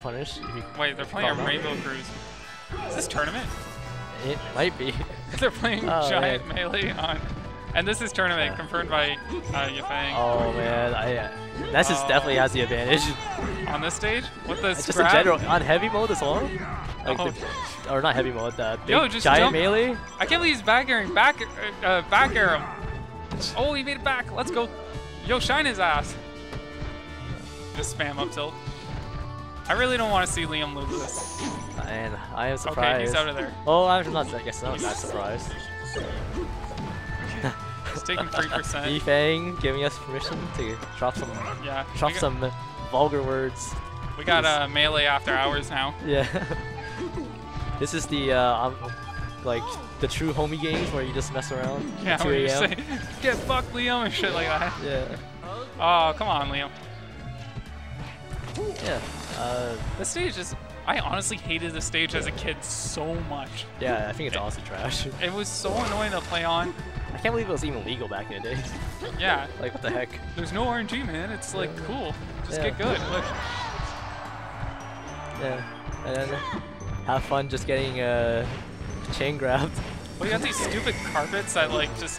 punish. Wait, they're playing a Rainbow Cruise. Is this tournament? It might be. They're playing Giant Melee on... And this is tournament, confirmed by Ye Fang. Oh man, Ness definitely has the advantage. On this stage? What the just in general, on heavy mode as well? Like or not heavy mode, just Giant Melee? I can't believe he's back airing, back air him. Oh, he made it back, let's go. Yo, shine his ass. Just spam up tilt. I really don't want to see Liam lose this. Man, I am surprised. Okay, he's out of there. Oh, I'm not, I guess I'm not surprised. He's taking 3%. Ye Fang giving us permission to drop some, some vulgar words. We got a melee after hours now. Yeah. This is the like the true homie games where you just mess around. Yeah, where you say get fucked, Liam, and shit like that. Yeah. Oh, come on, Liam. Yeah. This stage is. I honestly hated this stage as a kid so much. Yeah, I think it's honestly trash. It was so annoying to play on. I can't believe it was even legal back in the day. Yeah. Like, what the heck? There's no RNG, man. It's like, cool. Just get good. Look. Yeah. And then have fun just getting chain grabbed. Well, you got these stupid carpets that, like, just.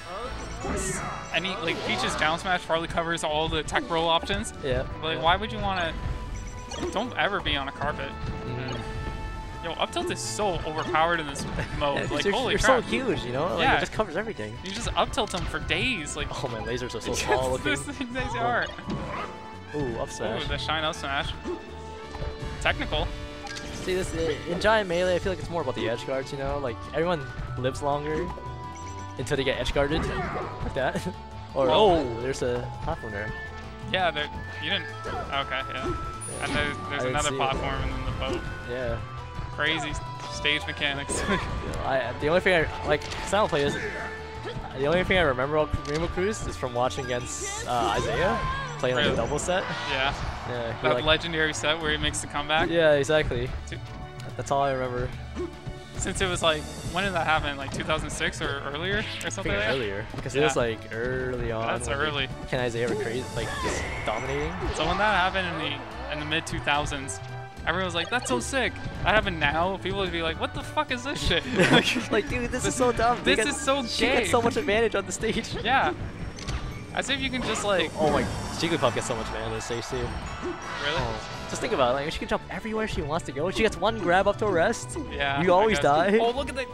Any, like, Peach's down smash probably covers all the tech roll options. Yeah. But, like, why would you want to. Don't ever be on a carpet. Mm-hmm. Yo, up tilt is so overpowered in this mode. Like, holy crap. You're so huge, you know? Like, it just covers everything. You just up tilt them for days. Like, oh, my lasers are so small looking. They are. Ooh, up smash. Ooh, the shine up smash. Technical. See, this in Giant Melee, I feel like it's more about the edge guards, you know? Like, everyone lives longer until they get edge guarded. Like that. Or, oh, there's a platform there. Yeah, you didn't. Okay, yeah. And there's another platform and then the boat. Yeah. Crazy stage mechanics. The only thing I like, cause I don't play this. The only thing I remember about Rainbow Cruise is from watching against Isaiah playing like a double set. Yeah. Yeah. That legendary set where he makes the comeback. Yeah, exactly. That's all I remember. Since it was like, when did that happen? Like 2006 or earlier or something like that? Earlier. Because it was like early on. That's early. Can Isaiah ever crazy, like just dominating? So when that happened in the mid-2000s, everyone was like, that's so sick. That happened now. People would be like, what the fuck is this shit? Like, dude, this is so dumb. This is so gay. She gets so much advantage on the stage. Yeah. As if you can just like... Oh my, Jigglypuff gets so much advantage on the stage too. Really? Oh. Just think about it, like she can jump everywhere she wants to go. She gets one grab up to a rest. Yeah. You always die. Oh, look at the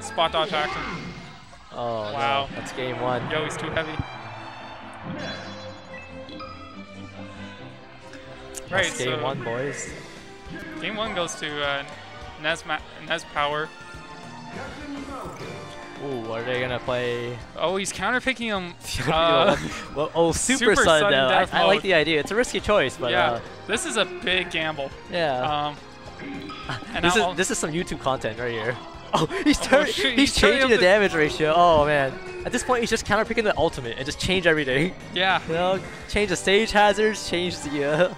spot dodge action. Oh, wow. No. That's game one. Yo, he's too heavy. That's right, game one, boys. Game one goes to Ness Power. Ooh, are they gonna play? Oh, he's counterpicking him. Well, oh, super sudden death. I like the idea. It's a risky choice, but yeah, this is a big gamble. Yeah. And this is some YouTube content right here. Oh, he's changing the damage ratio. Oh man, at this point he's just counterpicking the ultimate and just change everything. Yeah. You know, change the stage hazards, change the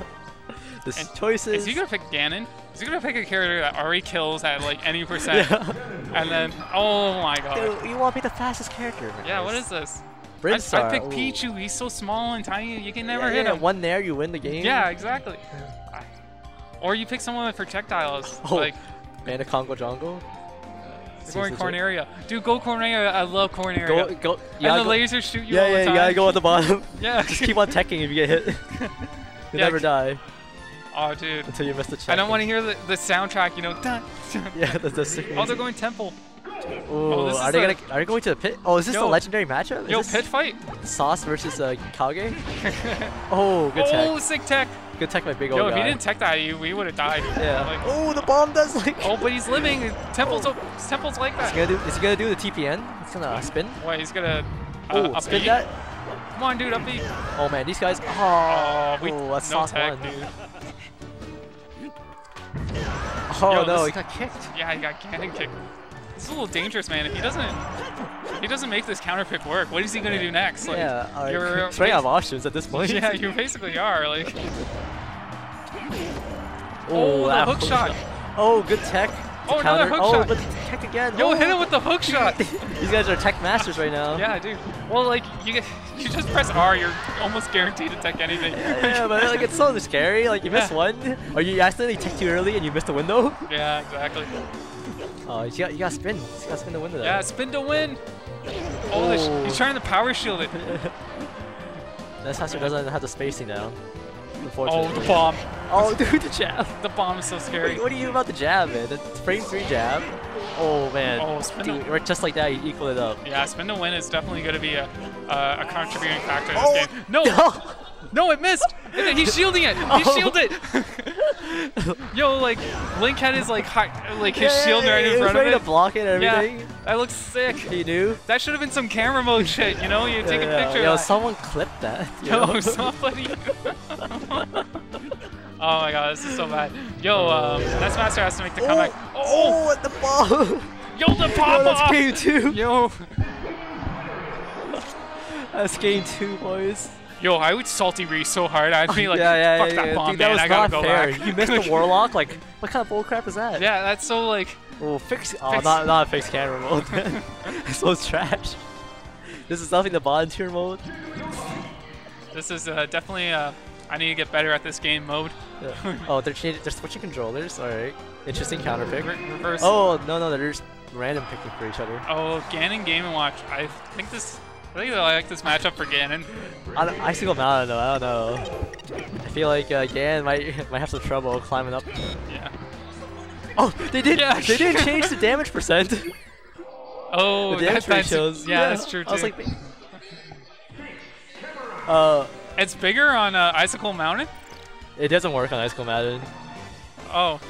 choices. Is he gonna pick Ganon? He's gonna pick a character that already kills at like any percent, and then oh my god! Dude, you want to be the fastest character? Yeah, what is this? I picked Pichu. He's so small and tiny, you can never hit him. One there, you win the game. Yeah, exactly. Or you pick someone with projectiles, like Congo Jongo. We're going Corneria. Dude, go Corneria. I love Corneria. Go. Yeah, and the lasers shoot you all the time. Yeah, you gotta go at the bottom. Yeah. Just keep on teching if you get hit. You'll never die. Oh, dude. Until you miss the check. I don't want to hear the soundtrack, you know. Yeah, that's sick. Oh, they're going temple. Oh, are they going to the pit? Oh, is this a legendary matchup? Is pit fight? Sauce versus Kage? Oh, good tech. Oh, sick tech. Good tech, my big old guy. If he didn't tech that, we would have died. Yeah. Like, oh, the bomb does like... Oh, but he's living. Temple's like that. Is he going to do the TPN? He's going to spin? Wait, he's going to spin that? Come on, dude, up beat. Oh, man, these guys... Oh, that's sauce one. Dude. Oh no, he got kicked. Yeah, he got cannon kicked. This is a little dangerous, man. If he doesn't make this counter pick work, what is he gonna do next? Like, you're straight out of options at this point. Yeah, you basically are. Like, oh, the hook shot. Oh, good tech. Oh, another hook shot. tech again. Yo, hit him with the hook shot. These guys are tech masters right now. Yeah, dude. Well, like, you just press R, you're almost guaranteed to tech anything. Yeah, but like, it's so scary. Like, you miss one, or you accidentally tech too early and you miss the window. Yeah, exactly. Oh, you got spin. You got to spin the window. Though. Yeah, spin to win. Oh, he's trying to power shield it. Ness doesn't have the spacing now. Oh, the bomb. Oh, dude, the jab. The bomb is so scary. Wait, what do you do about the jab, man? The frame 3 jab. Oh, man. Oh, spin dude, right, just like that, you equal it up. Yeah, spin to win is definitely going to be a contributing factor in this game. No! No, it missed! He's shielding it! He shielded it! Yo, like, Link had his, like, shield right in front of it. He was ready to block it and everything. Yeah, that looks sick. He knew. That should have been some camera mode shit, you know? You take a picture of that. Someone clipped that. Yo, somebody. Oh my god, this is so bad. Yo, Ness Master has to make the comeback. Oh, at the bomb! Yo, the pop off! That's game 2. Yo. That's game 2, boys. Yo, I would salty Ree so hard. I'd be like, fuck that bomb, dude, man. I gotta go back. You missed the Warlock? Like, what kind of bullcrap is that? Yeah, that's so like... Oh, not a fixed camera mode. So trash. This is nothing to volunteer mode. This is definitely I need to get better at this game mode. Yeah. Oh, they're switching controllers. All right. Interesting counter pick. Reverse. Oh, no, they're just random picking for each other. Oh, Ganon Game and Watch. I think I like this matchup for Ganon. Icicle Mountain though, I don't know. I feel like Ganon might have some trouble climbing up. Yeah. Oh, they didn't change the damage percent. Oh, the damage ratios. Yeah, that's true too. I was like, it's bigger on Icicle Mountain. It doesn't work on Icicle Mountain. Oh.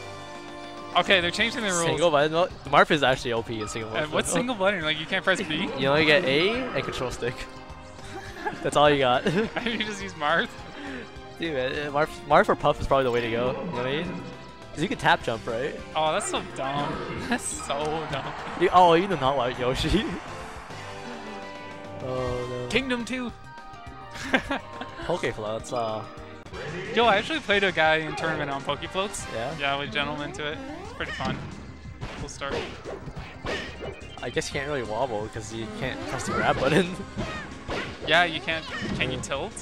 Okay, they're changing the rules. Single button. Marth is actually OP in single button. What's single button? Like, you can't press B? You only get A and control stick. That's all you got. I mean, you just use Marth? Dude, man, Marth or Puff is probably the way to go. You know what I mean? Because you can tap jump, right? Oh, that's so dumb. That's so dumb. You do not like Yoshi. Oh, no. Kingdom 2! Pokéfloats, Yo, I actually played a guy in tournament on Pokéfloats. Yeah? Yeah, we gentled into it. It's pretty fun. We'll start. I guess you can't really wobble because you can't press the grab button. Yeah, you can't. Can you tilt?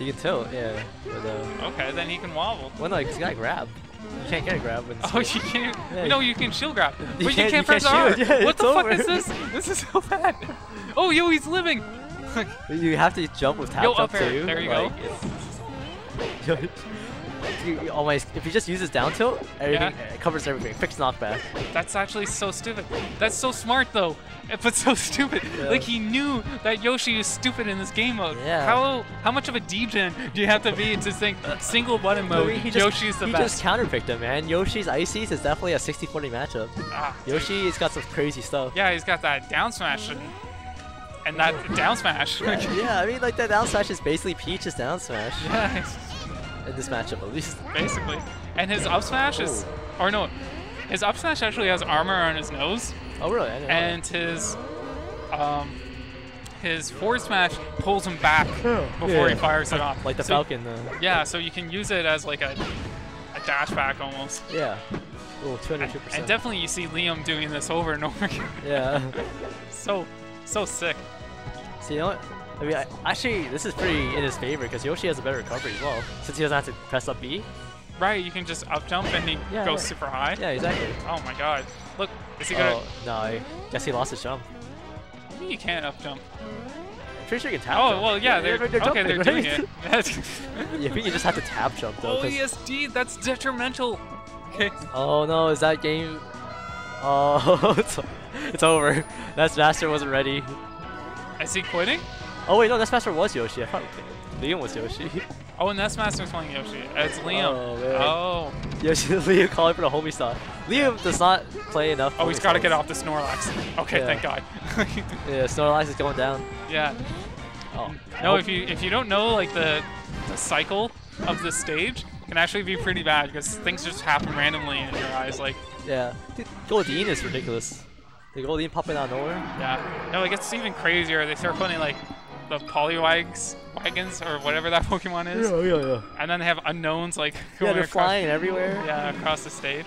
You can tilt, yeah. But, okay, then he can wobble. Well, no, he's got to grab. You can't get a grab. Oh, you can't. Yeah, no, you can shield grab. But you can't press R. Yeah, what the fuck is this? This is so bad. Oh, yo, he's living. You have to jump with tap jump too. There you go. If he just uses down tilt, it covers everything. Fixed knockback. That's actually so stupid. That's so smart though, but so stupid. Yeah. Like, he knew that Yoshi is stupid in this game mode. Yeah. How much of a degen do you have to be to think single button mode? Yoshi's the best. He just counterpicked him, man. Yoshi's Icies is definitely a 60-40 matchup. Yoshi's got some crazy stuff. Yeah, he's got that down smash. And that down smash. Yeah, I mean, like, that down smash is basically Peach's down smash. Yeah. In this matchup, at least. Basically. And his up smash is... Or no, his up smash actually has armor on his nose. Oh, really? I didn't know that. His forward smash pulls him back before he fires it off. Like the Falcon, though. Yeah, so you can use it as, like, a dash back, almost. Yeah. Ooh, 202%. And definitely you see Liam doing this over and over again. Yeah. So sick. See, you know what? I mean, actually, this is pretty in his favor because Yoshi has a better recovery as well, since he doesn't have to press up B. Right, you can just up jump and he goes super high. Yeah, exactly. Oh my god. Look, is he gonna... Oh, no, I guess he lost his jump. I think you can't up jump. I'm pretty sure you can tap jump. Oh, well, yeah, they're jumping, right? Doing it. Yeah, I think you just have to tap jump, though. Oh, ESD, that's detrimental. Okay. Oh no, is that game... Oh, it's over. Ness Master wasn't ready. Is he quitting? Oh wait, no, Ness Master was Yoshi. I thought Liam was Yoshi. Oh, Ness Master's playing Yoshi. It's Liam. Oh, man. Yoshi and Liam calling for the homie style. Liam does not play enough. Oh, he's got to get off the Snorlax. Okay, thank God. Yeah, Snorlax is going down. Yeah. Oh. No, if you don't know, like, the cycle of this stage, it can actually be pretty bad because things just happen randomly in your eyes, like. Yeah. Dude, Goldeen is ridiculous. The Goldeen popping out of nowhere. Yeah. No, it gets even crazier. They start putting, like, the Polywag's wagons or whatever that Pokemon is. Yeah. And then they have unknowns, like, going they're flying everywhere. Yeah, across the stage.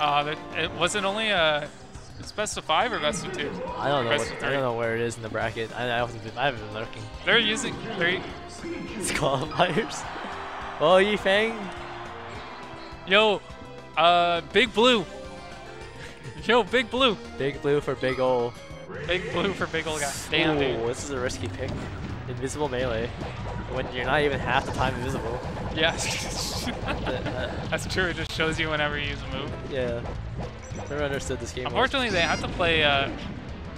It wasn't only a. It's best of 5 or best of 2? I don't know. I don't know where it is in the bracket. I haven't been lurking. They're using three. It's qualifiers. Oh, Ye Fang. Yo, Big Blue. Yo, Big Blue. Big Blue for Big Ol. Big Blue for Big Ol guy. Damn, dude. This is a risky pick. Invisible melee. When you're not even half the time invisible. Yeah. That's true. It just shows you whenever you use a move. Yeah. Never understood this game. Unfortunately, they have to play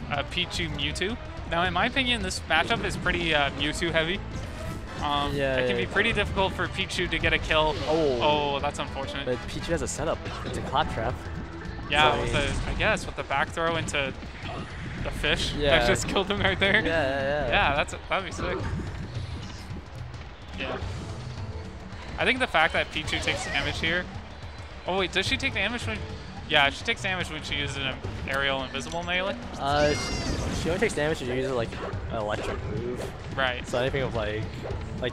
Pichu Mewtwo. Now, in my opinion, this matchup is pretty Mewtwo heavy. It can be pretty difficult for Pichu to get a kill. Oh, that's unfortunate. But Pichu has a setup. It's a claptrap. Yeah, so I guess with the back throw into the fish. Yeah. That just killed him right there. Yeah, that'd be sick. Yeah. I think the fact that Pichu takes damage here. Oh wait, does she take damage when? Yeah, she takes damage when she uses an aerial invisible melee. She only takes damage when she uses like an electric move. Right. So anything of like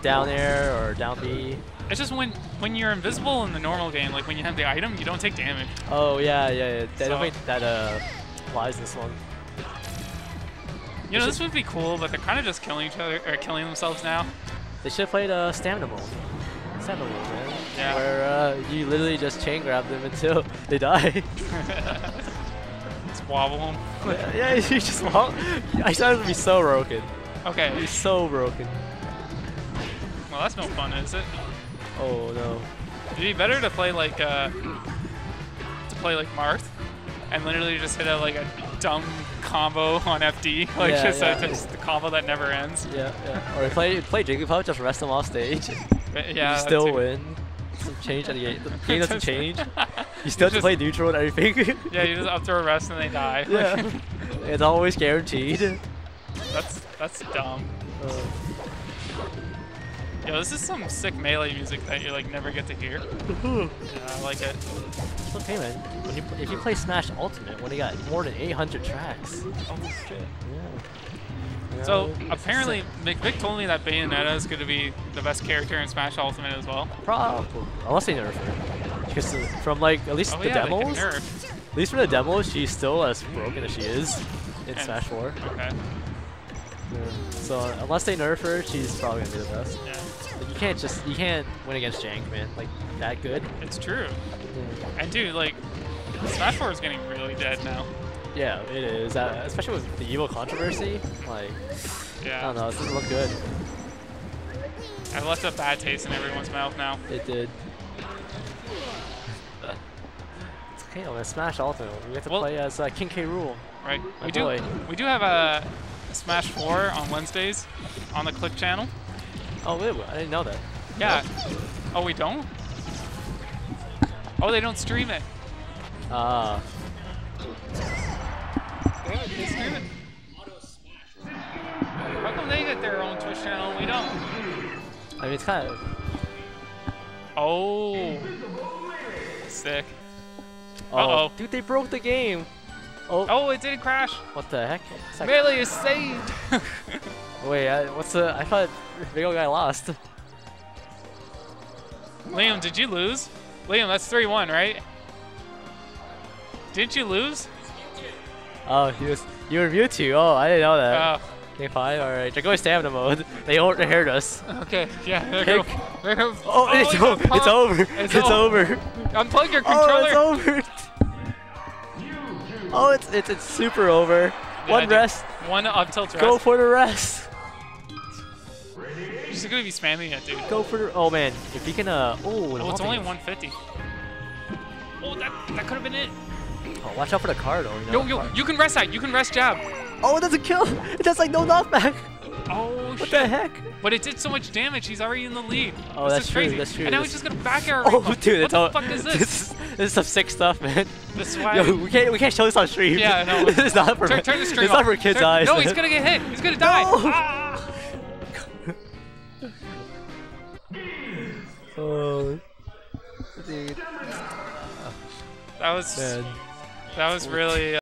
down air or down B. It's just when you're invisible in the normal game, like when you have the item, you don't take damage. Oh yeah. I don't think that applies this one. You know, this would be cool, but they're kind of just killing each other or killing themselves now. They should have played stamina mode. Stamina mode, man. Yeah. Where you literally just chain grab them until they die. Just wobble them. Yeah, you just wobble. I thought it would be so broken. Okay. It'd be so broken. Well, that's no fun, is it? Oh no. It'd be better to play like Marth, and literally just hit a dumb combo on FD, just the combo that never ends. Yeah. Or play Jigglypuff, just rest them off stage. Yeah. You still win. The game doesn't change. You still have to play neutral and everything. Yeah, you just up throw a rest and they die. Yeah. It's always guaranteed. That's dumb. Yo, this is some sick melee music that you never get to hear. Yeah, I like it. It's okay, man. If you play Smash Ultimate, when you got more than 800 tracks. Oh shit. Yeah. So apparently, McVic told me that Bayonetta is going to be the best character in Smash Ultimate as well. Probably. Unless they nerf her. Because from at least the demos. At least from the demos, she's still as broken as she is in Smash 4. Okay. Yeah. So unless they nerf her, she's probably gonna be the best. Yeah. Like, you can't win against Jank, man. Like that good. It's true. Yeah. And dude, like Smash 4 is getting really dead now. Yeah, it is. Especially with the evil controversy. Like, yeah. I don't know. It doesn't look good. I left a bad taste in everyone's mouth now. It did. It's okay, man. Smash Ultimate. We have to play as King K. Rool. Right. We do have a. Smash 4 on Wednesdays on the Click channel. Oh, I didn't know that. Yeah. Oh, we don't? Oh, they don't stream it. Ah. They stream it. How come they get their own Twitch channel and we don't? I mean, it's kind of... Oh. Sick. Uh-oh. Dude, they broke the game. Oh, it didn't crash. What the heck? Melee is saved. Wait, I thought big old guy lost. Liam, did you lose? Liam, that's 3-1, right? Didn't you lose? Oh, you were Mewtwo. Oh, I didn't know that. Game 5, alright. They're going stamina mode. They overheard us. Okay, yeah. It's over. It's over. Unplug your controller. Oh, it's over. Oh, it's super over. Yeah, one rest. One up tilt rest. Go for the rest. She's gonna be spamming it, dude. Go for the. Oh man, if you can. It's only 150. Oh, that could have been it. Oh, watch out for the car though. Yo, you can rest that. You can rest jab. Oh, it doesn't kill. It does no knockback. Oh shit. What the heck? But it did so much damage. He's already in the lead. Oh, that's crazy. That's true. And now he's just gonna back air. Oh, dude, what the fuck is this? This is some sick stuff, man. This is why we can't show this on stream. Yeah, no. This is not for turn the stream off. Not for kids' eyes. No, he's gonna get hit. He's gonna die. No. Ah. Oh, dude. That was really.